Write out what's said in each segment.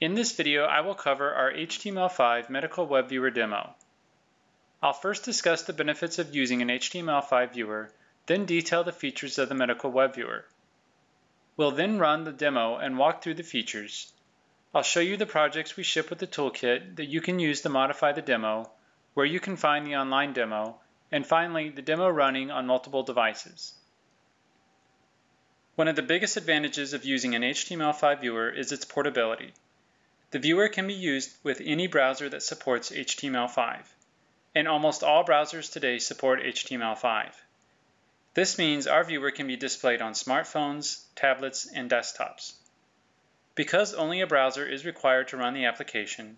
In this video, I will cover our HTML5 Medical Web Viewer demo. I'll first discuss the benefits of using an HTML5 viewer, then detail the features of the Medical Web Viewer. We'll then run the demo and walk through the features. I'll show you the projects we ship with the toolkit that you can use to modify the demo, where you can find the online demo, and finally, the demo running on multiple devices. One of the biggest advantages of using an HTML5 viewer is its portability. The viewer can be used with any browser that supports HTML5, and almost all browsers today support HTML5. This means our viewer can be displayed on smartphones, tablets, and desktops. Because only a browser is required to run the application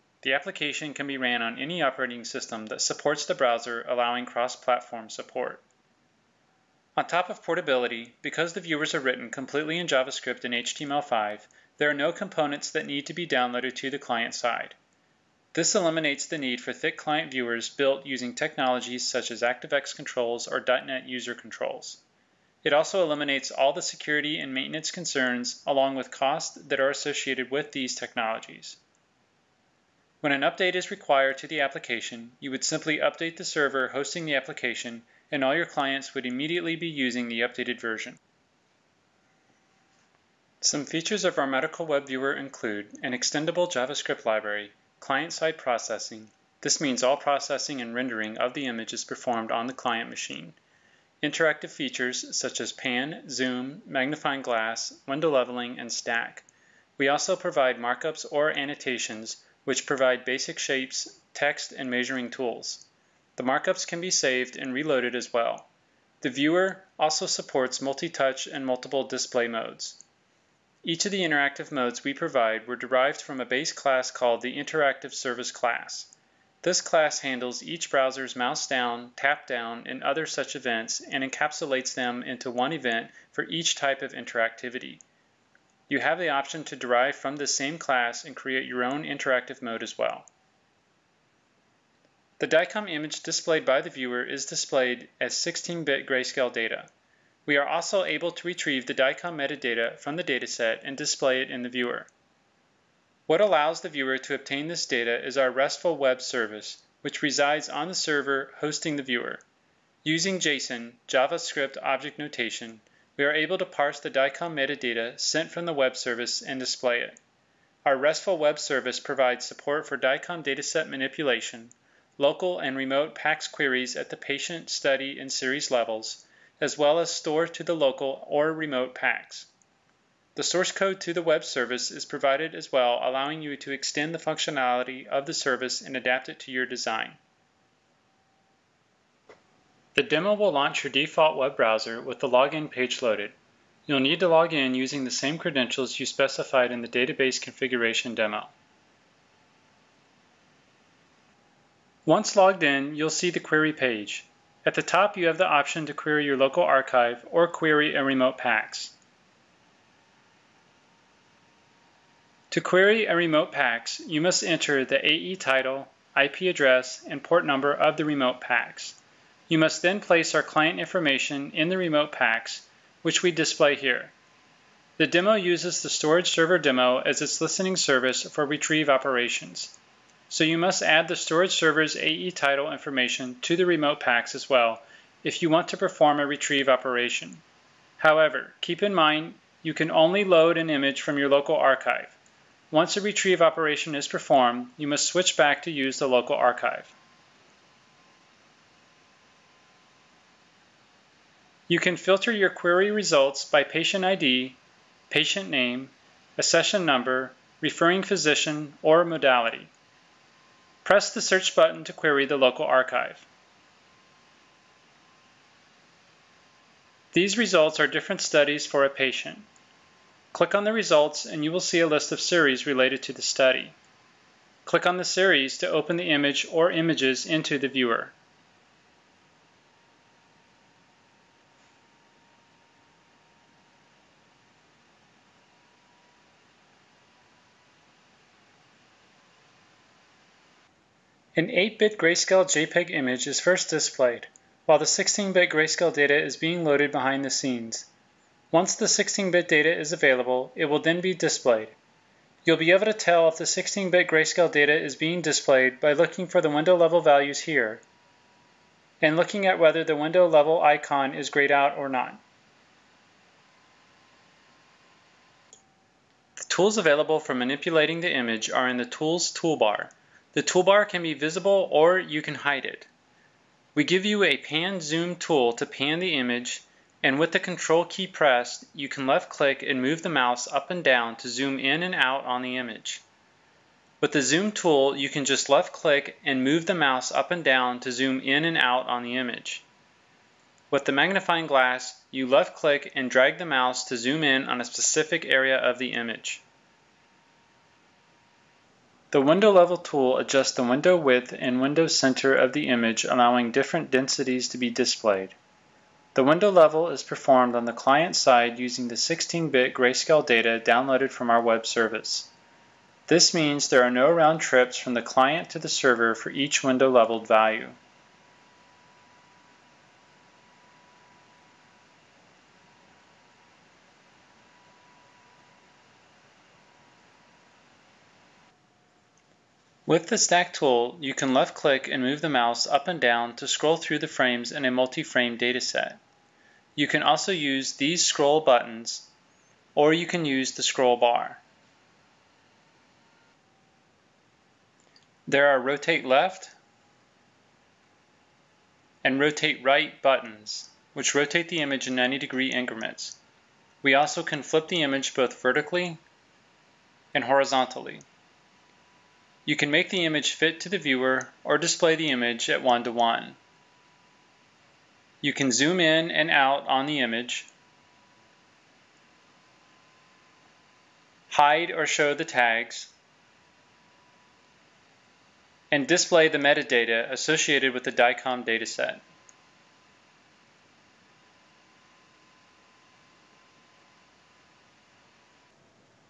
can be ran on any operating system that supports the browser, allowing cross-platform support. On top of portability, because the viewers are written completely in JavaScript and HTML5, there are no components that need to be downloaded to the client side. This eliminates the need for thick client viewers built using technologies such as ActiveX controls or .NET user controls. It also eliminates all the security and maintenance concerns along with costs that are associated with these technologies. When an update is required to the application, you would simply update the server hosting the application, and all your clients would immediately be using the updated version. Some features of our Medical Web Viewer include an extendable JavaScript library, client-side processing. This means all processing and rendering of the image is performed on the client machine. Interactive features such as pan, zoom, magnifying glass, window leveling, and stack. We also provide markups or annotations, which provide basic shapes, text, and measuring tools. The markups can be saved and reloaded as well. The viewer also supports multi-touch and multiple display modes. Each of the interactive modes we provide were derived from a base class called the Interactive Service class. This class handles each browser's mouse down, tap down, and other such events and encapsulates them into one event for each type of interactivity. You have the option to derive from this same class and create your own interactive mode as well. The DICOM image displayed by the viewer is displayed as 16-bit grayscale data. We are also able to retrieve the DICOM metadata from the dataset and display it in the viewer. What allows the viewer to obtain this data is our RESTful web service, which resides on the server hosting the viewer. Using JSON, JavaScript object notation, we are able to parse the DICOM metadata sent from the web service and display it. Our RESTful web service provides support for DICOM dataset manipulation, local and remote PACS queries at the patient, study, and series levels, as well as store to the local or remote PACS. The source code to the web service is provided as well, allowing you to extend the functionality of the service and adapt it to your design. The demo will launch your default web browser with the login page loaded. You'll need to log in using the same credentials you specified in the database configuration demo. Once logged in, you'll see the query page. At the top, you have the option to query your local archive or query a remote PACS. To query a remote PACS, you must enter the AE title, IP address, and port number of the remote PACS. You must then place our client information in the remote PACS, which we display here. The demo uses the storage server demo as its listening service for retrieve operations. So you must add the storage server's AE title information to the remote PACS as well if you want to perform a retrieve operation. However, keep in mind you can only load an image from your local archive. Once a retrieve operation is performed, you must switch back to use the local archive. You can filter your query results by patient ID, patient name, a session number, referring physician, or modality. Press the search button to query the local archive. These results are different studies for a patient. Click on the results and you will see a list of series related to the study. Click on the series to open the image or images into the viewer. An 8-bit grayscale JPEG image is first displayed, while the 16-bit grayscale data is being loaded behind the scenes. Once the 16-bit data is available, it will then be displayed. You'll be able to tell if the 16-bit grayscale data is being displayed by looking for the window level values here and looking at whether the window level icon is grayed out or not. The tools available for manipulating the image are in the Tools toolbar. The toolbar can be visible or you can hide it. We give you a pan zoom tool to pan the image, and with the control key pressed, you can left click and move the mouse up and down to zoom in and out on the image. With the zoom tool, you can just left click and move the mouse up and down to zoom in and out on the image. With the magnifying glass, you left click and drag the mouse to zoom in on a specific area of the image. The window level tool adjusts the window width and window center of the image, allowing different densities to be displayed. The window level is performed on the client side using the 16-bit grayscale data downloaded from our web service. This means there are no round trips from the client to the server for each window leveled value. With the stack tool, you can left click and move the mouse up and down to scroll through the frames in a multi-frame dataset. You can also use these scroll buttons, or you can use the scroll bar. There are rotate left and rotate right buttons, which rotate the image in 90-degree increments. We also can flip the image both vertically and horizontally. You can make the image fit to the viewer or display the image at 1:1. You can zoom in and out on the image, hide or show the tags, and display the metadata associated with the DICOM dataset.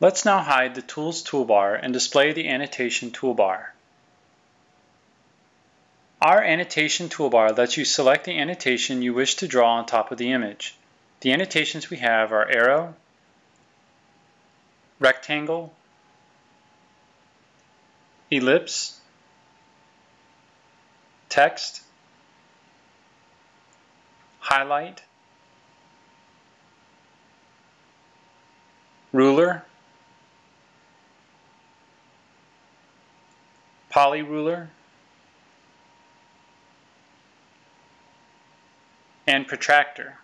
Let's now hide the Tools toolbar and display the Annotation toolbar. Our Annotation toolbar lets you select the annotation you wish to draw on top of the image. The annotations we have are arrow, rectangle, ellipse, text, highlight, ruler, polyruler, and protractor.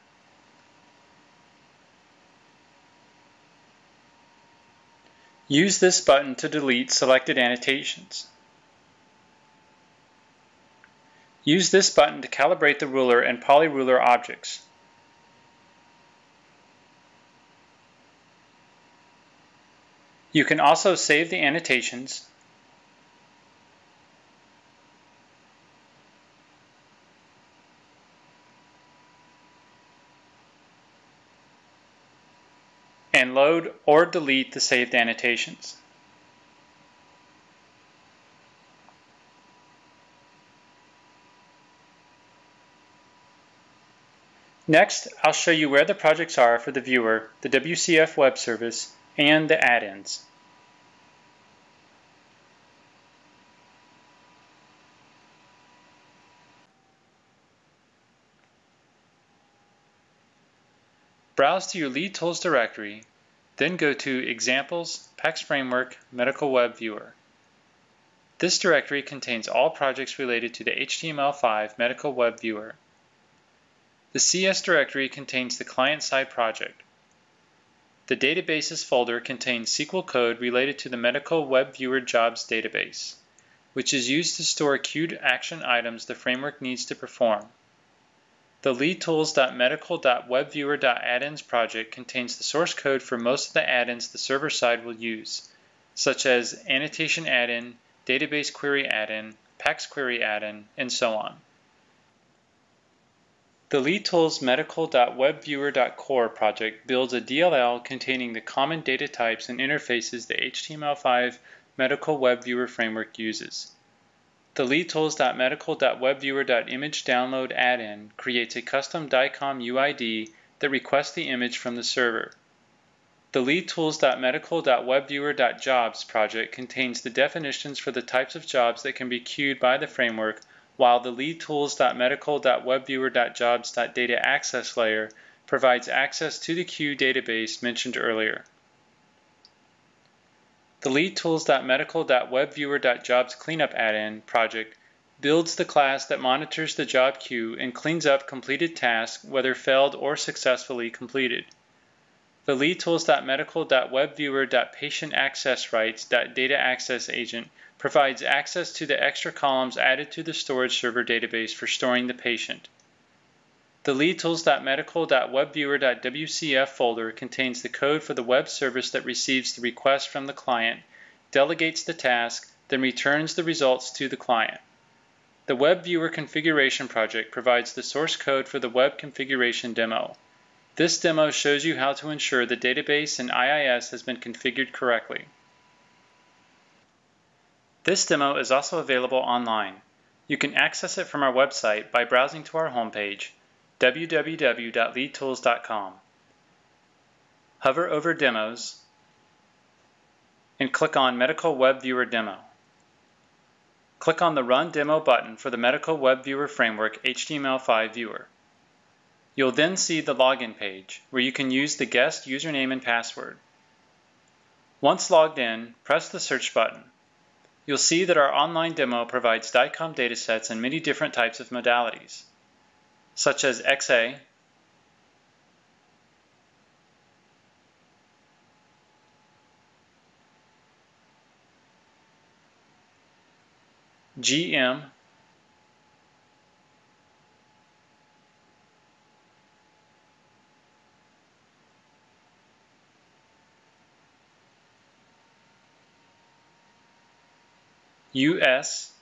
Use this button to delete selected annotations. Use this button to calibrate the ruler and polyruler objects. You can also save the annotations and load or delete the saved annotations. Next, I'll show you where the projects are for the viewer, the WCF web service, and the add-ins. Browse to your LeadTools directory, then go to Examples, PEX Framework, Medical Web Viewer. This directory contains all projects related to the HTML5 Medical Web Viewer. The CS directory contains the client-side project. The Databases folder contains SQL code related to the Medical Web Viewer Jobs database, which is used to store queued action items the framework needs to perform. The LeadTools.medical.webviewer.addins project contains the source code for most of the add-ins the server side will use, such as Annotation Add-in, Database Query Add-in, PACS Query Add-in, and so on. The LeadTools medical.webviewer.core project builds a DLL containing the common data types and interfaces the HTML5 Medical Web Viewer framework uses. The LeadTools.medical.webviewer.image-download add-in creates a custom DICOM UID that requests the image from the server. The LeadTools.medical.webviewer.jobs project contains the definitions for the types of jobs that can be queued by the framework, while the LeadTools.medical.webviewer.jobs.data access layer provides access to the queue database mentioned earlier. The LeadTools.medical.webviewer.jobs cleanup add-in project builds the class that monitors the job queue and cleans up completed tasks, whether failed or successfully completed. The LeadTools.medical.webviewer.patientaccessrights.dataaccessagent provides access to the extra columns added to the storage server database for storing the patient. The LeadTools.medical.webviewer.wcf folder contains the code for the web service that receives the request from the client, delegates the task, then returns the results to the client. The Web Viewer Configuration Project provides the source code for the web configuration demo. This demo shows you how to ensure the database and IIS has been configured correctly. This demo is also available online. You can access it from our website by browsing to our homepage, www.leadtools.com. Hover over Demos and click on Medical Web Viewer Demo. Click on the Run Demo button for the Medical Web Viewer Framework HTML5 Viewer. You'll then see the login page, where you can use the guest username and password. Once logged in, press the search button. You'll see that our online demo provides DICOM datasets in many different types of modalities, such as XA, GM, US,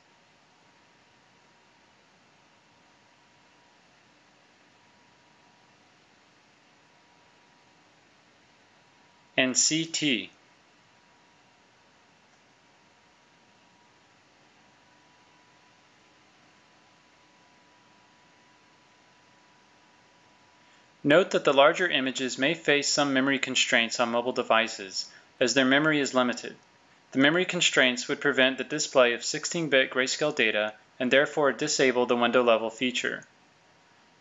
and CT. Note that the larger images may face some memory constraints on mobile devices, as their memory is limited. The memory constraints would prevent the display of 16-bit grayscale data and therefore disable the window-level feature.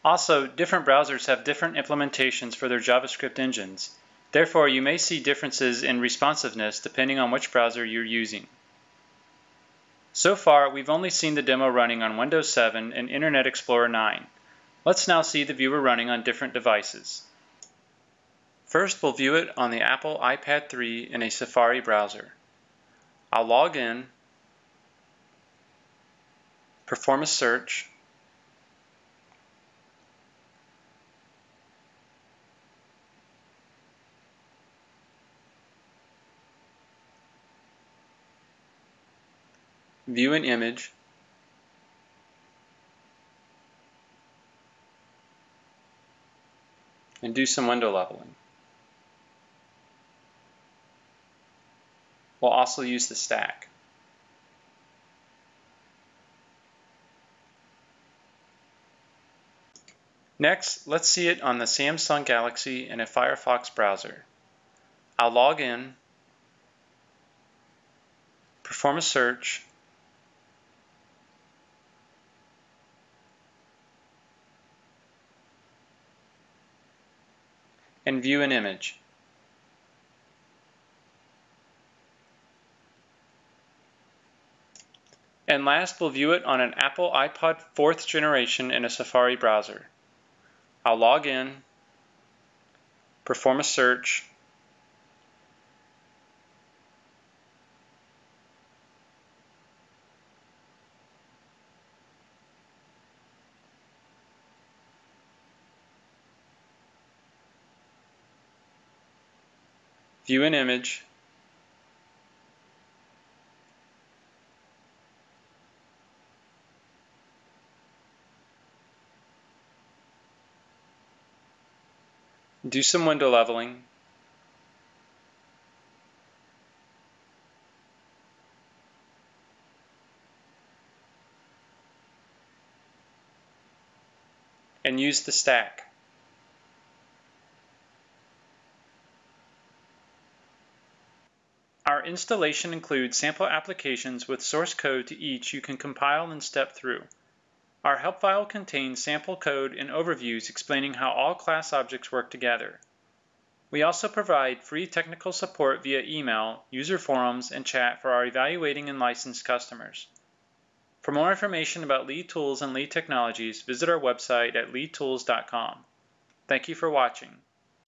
Also, different browsers have different implementations for their JavaScript engines. Therefore, you may see differences in responsiveness depending on which browser you're using. So far, we've only seen the demo running on Windows 7 and Internet Explorer 9. Let's now see the viewer running on different devices. First, we'll view it on the Apple iPad 3 in a Safari browser. I'll log in, perform a search, view an image, and do some window leveling. We'll also use the stack. Next, let's see it on the Samsung Galaxy in a Firefox browser. I'll log in, perform a search, and view an image. And last, we'll view it on an Apple iPod 4th generation in a Safari browser. I'll log in, perform a search, view an image, do some window leveling, and use the stack. Our installation includes sample applications with source code to each you can compile and step through. Our help file contains sample code and overviews explaining how all class objects work together. We also provide free technical support via email, user forums, and chat for our evaluating and licensed customers. For more information about LeadTools and Lead Technologies, visit our website at leadtools.com. Thank you for watching.